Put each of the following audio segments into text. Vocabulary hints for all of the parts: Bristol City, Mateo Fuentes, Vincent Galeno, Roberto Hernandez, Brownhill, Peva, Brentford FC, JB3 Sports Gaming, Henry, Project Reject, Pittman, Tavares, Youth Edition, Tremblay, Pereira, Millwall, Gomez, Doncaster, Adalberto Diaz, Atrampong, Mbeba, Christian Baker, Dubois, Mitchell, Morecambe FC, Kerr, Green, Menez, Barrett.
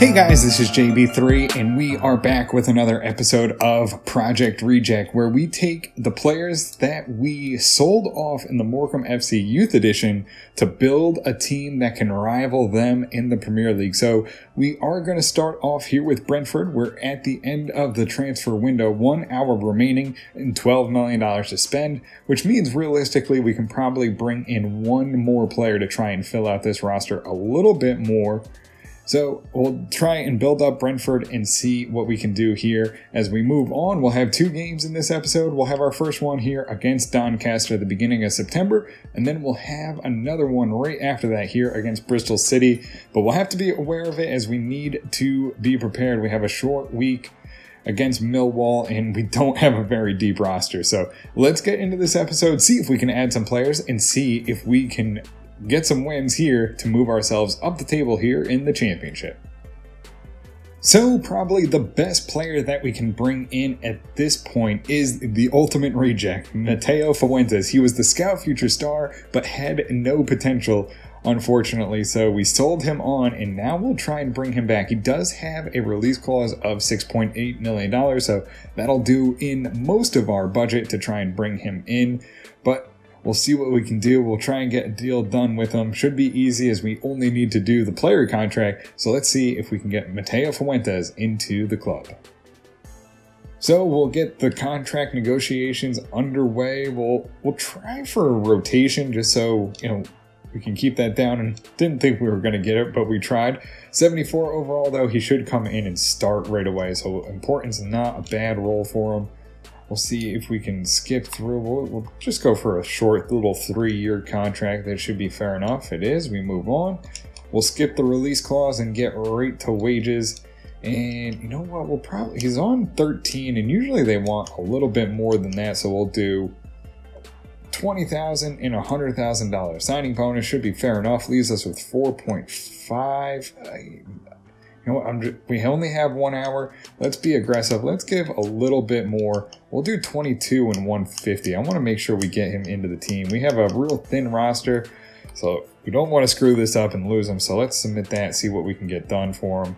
Hey guys, this is JB3 and we are back with another episode of Project Reject, where we take the players that we sold off in the Morecambe FC Youth Edition to build a team that can rival them in the Premier League. So we are going to start off here with Brentford. We're at the end of the transfer window, 1 hour remaining and $12 million to spend, which means realistically we can probably bring in one more player to try and fill out this roster a little bit more. So we'll try and build up Brentford and see what we can do here. As we move on, we'll have two games in this episode. We'll have our first one here against Doncaster at the beginning of September, and then we'll have another one right after that here against Bristol City. But we'll have to be aware of it as we need to be prepared. We have a short week against Millwall, and we don't have a very deep roster. So let's get into this episode, see if we can add some players, and see if we can get some wins here to move ourselves up the table here in the championship. So probably the best player that we can bring in at this point is the ultimate reject, Mateo Fuentes. He was the Scout Future star, but had no potential, unfortunately, so we sold him on, and now we'll try and bring him back. He does have a release clause of $6.8 million, so that'll do in most of our budget to try and bring him in, but we'll see what we can do. We'll try and get a deal done with him. Should be easy as we only need to do the player contract. So let's see if we can get Mateo Fuentes into the club. So we'll get the contract negotiations underway. We'll try for a rotation just so, we can keep that down, and didn't think we were going to get it, but we tried. 74 overall though, he should come in and start right away. So importance, not a bad role for him. We'll see if we can skip through. We'll just go for a short little 3-year contract. That should be fair enough. It is. We move on. We'll skip the release clause and get right to wages. And you know what? We'll probably, he's on 13, and usually they want a little bit more than that. So we'll do $20,000 and $100,000. Signing bonus should be fair enough. Leaves us with 4.5. We only have 1 hour. Let's be aggressive. Let's give a little bit more. We'll do 22 and 150. I want to make sure we get him into the team. We have a real thin roster, so we don't want to screw this up and lose him. So let's submit that, see what we can get done for him.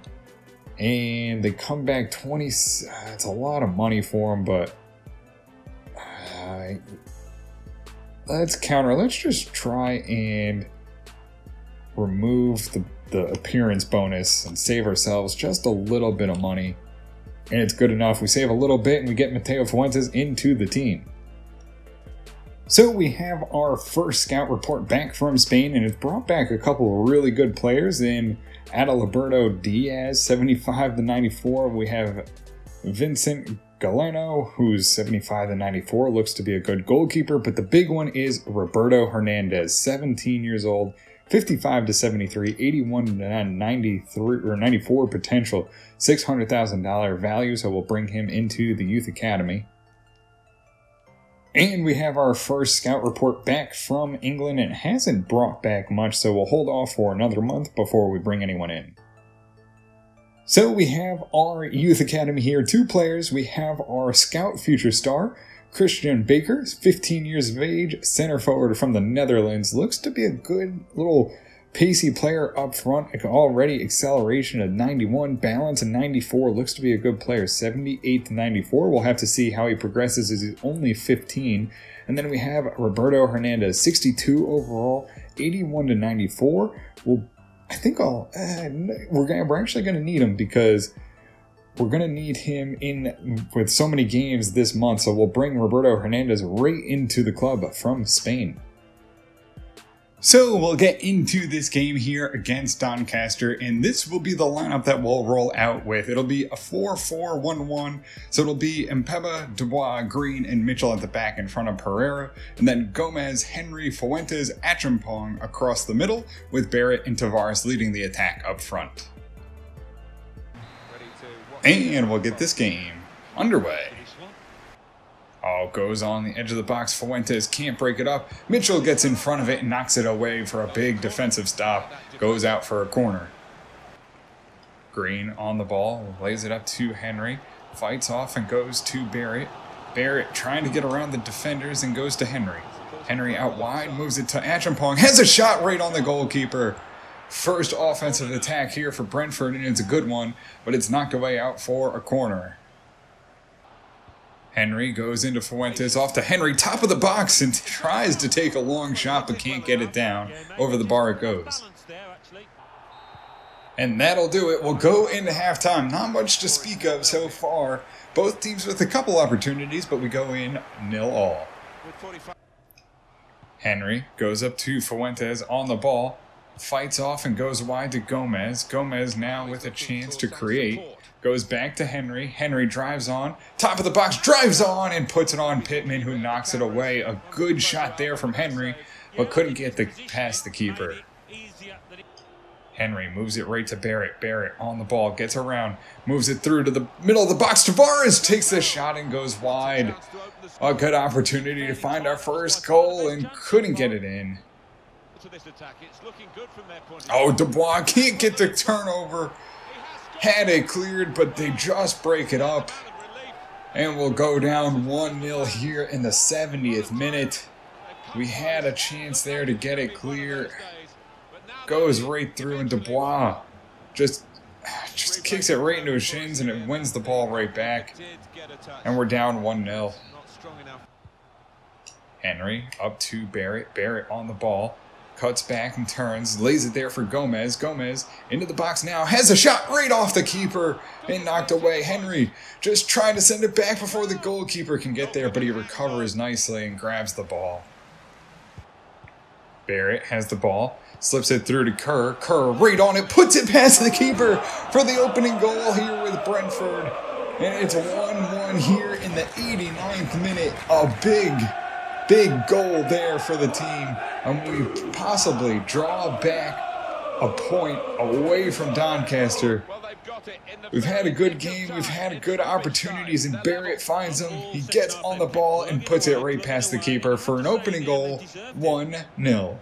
And they come back 20. It's a lot of money for him, but let's counter. Let's just try and remove the appearance bonus and save ourselves just a little bit of money, and it's good enough. We save a little bit and we get Mateo Fuentes into the team. So we have our first scout report back from Spain, and it's brought back a couple of really good players in Adalberto Diaz, 75 to 94. We have Vincent Galeno, who's 75 to 94, looks to be a good goalkeeper, but the big one is Roberto Hernandez, 17 years old. 55 to 73, 81 to 93 or 94 potential, $600,000 value, so we'll bring him into the youth academy. And we have our first scout report back from England, and it hasn't brought back much, so we'll hold off for another month before we bring anyone in. So we have our youth academy here, two players. We have our Scout Future star, Christian Baker, 15 years of age, center forward from the Netherlands. Looks to be a good little pacey player up front. Already acceleration of 91, balance of 94. Looks to be a good player, 78 to 94. We'll have to see how he progresses as he's only 15. And then we have Roberto Hernandez, 62 overall, 81 to 94. We're actually going to need him because we're going to need him in with so many games this month, so we'll bring Roberto Hernandez right into the club from Spain. So we'll get into this game here against Doncaster, and this will be the lineup that we'll roll out with. It'll be a 4-4-1-1, so it'll be Mbeba, Dubois, Green, and Mitchell at the back in front of Pereira, and then Gomez, Henry, Fuentes, Atrampong across the middle, with Barrett and Tavares leading the attack up front. And we'll get this game underway. Oh, goes on the edge of the box. Fuentes can't break it up. Mitchell gets in front of it and knocks it away for a big defensive stop. Goes out for a corner. Green on the ball. Lays it up to Henry. Fights off and goes to Barrett. Barrett trying to get around the defenders and goes to Henry. Henry out wide. Moves it to Atrampong. Has a shot right on the goalkeeper. First offensive attack here for Brentford, and it's a good one, but it's knocked away out for a corner. Henry goes into Fuentes, off to Henry, top of the box, and tries to take a long shot but can't get it down. Over the bar it goes. And that'll do it. We'll go into halftime. Not much to speak of so far. Both teams with a couple opportunities, but we go in 0-0. Henry goes up to Fuentes on the ball. Fights off and goes wide to Gomez. Gomez now with a chance to create. Goes back to Henry. Henry drives on. Top of the box, drives on and puts it on Pittman, who knocks it away. A good shot there from Henry, but couldn't get past the keeper. Henry moves it right to Barrett. Barrett on the ball, gets around, moves it through to the middle of the box. Tavares takes the shot and goes wide. A good opportunity to find our first goal and couldn't get it in. Oh, Dubois can't get the turnover. Had it cleared, but they just break it up. And we'll go down 1-0 here in the 70th minute. We had a chance there to get it clear. Goes right through, and Dubois just kicks it right into his shins, and it wins the ball right back. And we're down 1-0. Henry up to Barrett. Barrett on the ball. Cuts back and turns, lays it there for Gomez. Gomez into the box now, has a shot right off the keeper and knocked away. Henry just trying to send it back before the goalkeeper can get there, but he recovers nicely and grabs the ball. Barrett has the ball, slips it through to Kerr. Kerr right on it, puts it past the keeper for the opening goal here with Brentford. And it's 1-1 here in the 89th minute. A big goal there for the team, and we possibly draw back a point away from Doncaster. We've had a good game, we've had good opportunities, and Barrett finds him. He gets on the ball and puts it right past the keeper for an opening goal, 1-0.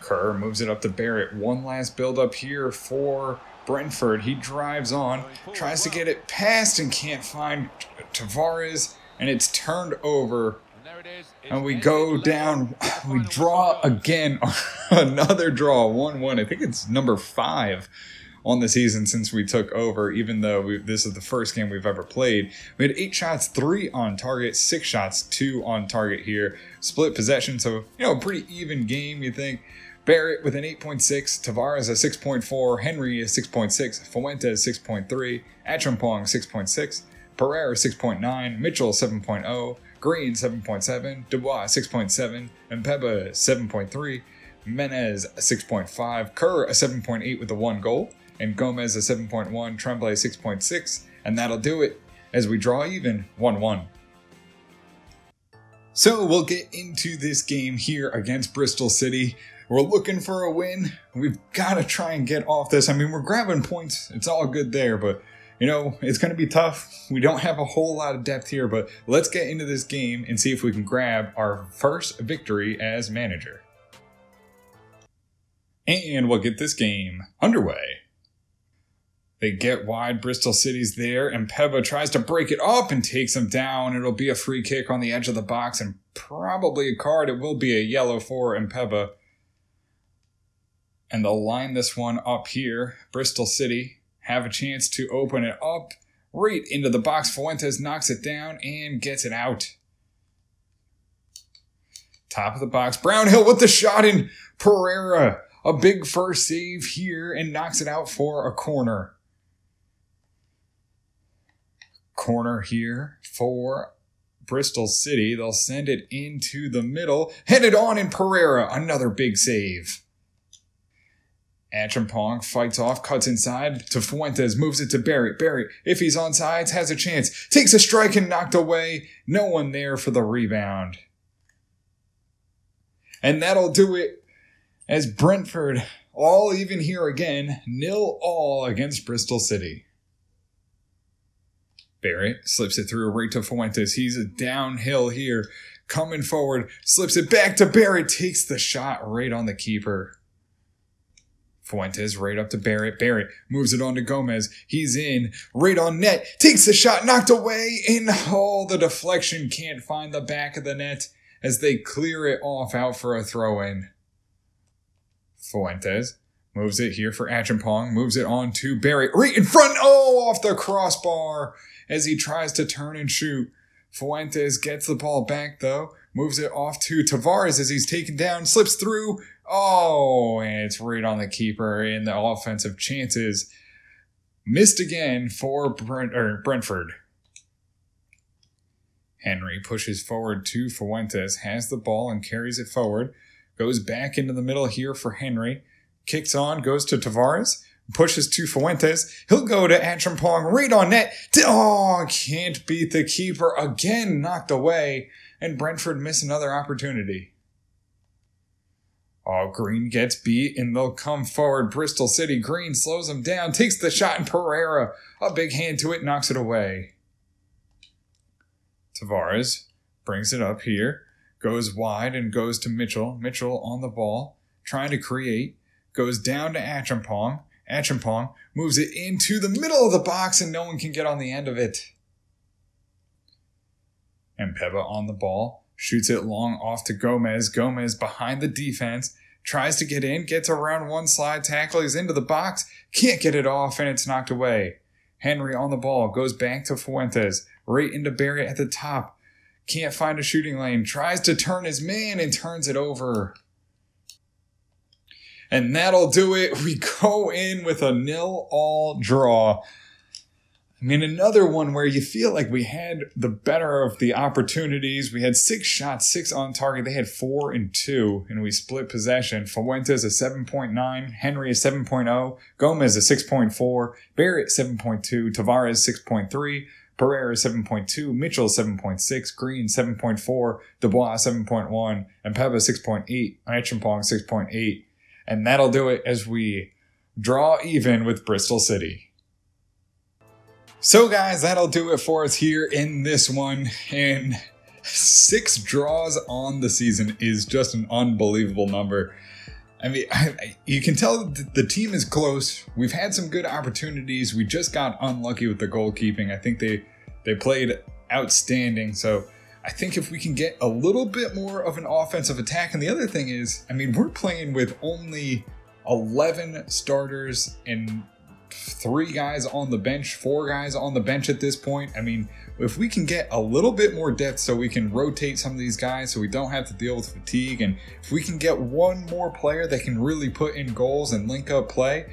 Kerr moves it up to Barrett. One last build-up here for Brentford. He drives on, tries to get it past and can't find Tavares. And it's turned over, and we go down, we draw again, another draw, 1-1. I think it's number 5 on the season since we took over, even though this is the first game we've ever played. We had 8 shots, 3 on target, 6 shots, 2 on target here. Split possession, so, you know, a pretty even game, you think. Barrett with an 8.6, Tavares a 6.4, Henry a 6.6, Fuentes 6.3, Atrampong 6.6. Pereira 6.9, Mitchell 7.0, Green 7.7, Dubois 6.7, Mbeba 7.3, Menez 6.5, Kerr a 7.8 with a 1 goal, and Gomez a 7.1, Tremblay 6.6, and that'll do it as we draw even 1-1. So we'll get into this game here against Bristol City. We're looking for a win. We've got to try and get off this. I mean, we're grabbing points. It's all good there, but you know, it's going to be tough. We don't have a whole lot of depth here, but let's get into this game and see if we can grab our first victory as manager. And we'll get this game underway. They get wide, Bristol City's there, and Peva tries to break it up and takes him down. It'll be a free kick on the edge of the box and probably a card. It will be a yellow for Mbeba. And they'll line this one up here, Bristol City. Have a chance to open it up right into the box. Fuentes knocks it down and gets it out. Top of the box. Brownhill with the shot in. Pereira. A big first save here and knocks it out for a corner. Corner here for Bristol City. They'll send it into the middle. Headed on in Pereira. Another big save. Atrampong fights off, cuts inside to Fuentes, moves it to Barrett. Barrett, if he's on sides, has a chance. Takes a strike and knocked away. No one there for the rebound. And that'll do it as Brentford all even here again. 0-0 against Bristol City. Barrett slips it through right to Fuentes. He's a downhill here. Coming forward, slips it back to Barrett. Takes the shot right on the keeper. Fuentes right up to Barrett. Barrett moves it on to Gomez. He's in. Right on net. Takes the shot. Knocked away. And oh, the deflection can't find the back of the net as they clear it off out for a throw-in. Fuentes moves it here for Atrampong. Moves it on to Barrett. Right in front. Oh, off the crossbar as he tries to turn and shoot. Fuentes gets the ball back, though. Moves it off to Tavares as he's taken down. Slips through. Oh, and it's right on the keeper in the offensive chances. Missed again for Brentford. Henry pushes forward to Fuentes, has the ball and carries it forward. Goes back into the middle here for Henry. Kicks on, goes to Tavares, pushes to Fuentes. He'll go to Atrampong, right on net. Oh, can't beat the keeper. Again knocked away, and Brentford miss another opportunity. Oh, Green gets beat, and they'll come forward. Bristol City, Green slows him down, takes the shot, and Pereira, a big hand to it, knocks it away. Tavares brings it up here, goes wide and goes to Mitchell. Mitchell on the ball, trying to create, goes down to Atrampong. Atrampong moves it into the middle of the box, and no one can get on the end of it. And Peva on the ball, shoots it long off to Gomez. Gomez behind the defense, tries to get in, gets around one slide tackle, he's into the box, can't get it off, and it's knocked away. Henry on the ball, goes back to Fuentes, right into Barrett at the top. Can't find a shooting lane, tries to turn his man and turns it over. And that'll do it. We go in with a 0-0 draw. I mean, another one where you feel like we had the better of the opportunities. We had 6 shots, 6 on target. They had 4 and 2, and we split possession. Fuentes a 7.9, Henry a 7.0, Gomez a 6.4, Barrett 7.2, Tavares 6.3, Pereira 7.2, Mitchell 7.6, Green 7.4, Dubois 7.1, and Peva 6.8, Atrampong 6.8. And that'll do it as we draw even with Bristol City. So guys, that'll do it for us here in this one. And 6 draws on the season is just an unbelievable number. I mean, you can tell that the team is close. We've had some good opportunities. We just got unlucky with the goalkeeping. I think they played outstanding. So I think if we can get a little bit more of an offensive attack. And the other thing is, I mean, we're playing with only 11 starters and 3 guys on the bench, 4 guys on the bench at this point. I mean, if we can get a little bit more depth so we can rotate some of these guys so we don't have to deal with fatigue, and if we can get one more player that can really put in goals and link up play,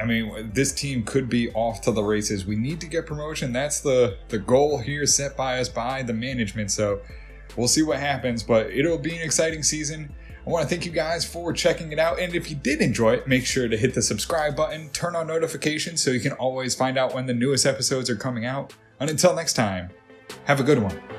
I mean, this team could be off to the races. We need to get promotion. That's the goal here set by us, by the management. So we'll see what happens, but it'll be an exciting season. I want to thank you guys for checking it out, and if you did enjoy it, make sure to hit the subscribe button, turn on notifications so you can always find out when the newest episodes are coming out. And until next time, have a good one.